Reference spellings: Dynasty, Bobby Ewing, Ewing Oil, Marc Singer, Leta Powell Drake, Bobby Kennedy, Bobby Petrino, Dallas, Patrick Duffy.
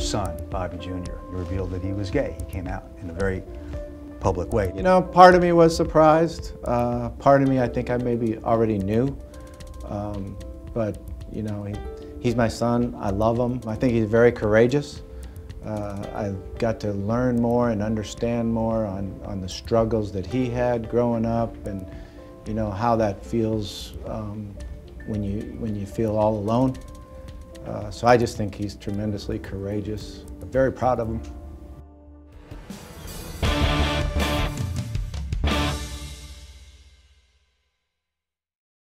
son, Bobby Jr., revealed that he was gay. He came out in a very public way. You know, part of me was surprised. Part of me, I think I maybe already knew. But, you know, he's my son. I love him. I think he's very courageous. I got to learn more and understand more on the struggles that he had growing up, and you know how that feels when you feel all alone. So I just think he's tremendously courageous. I'm very proud of him.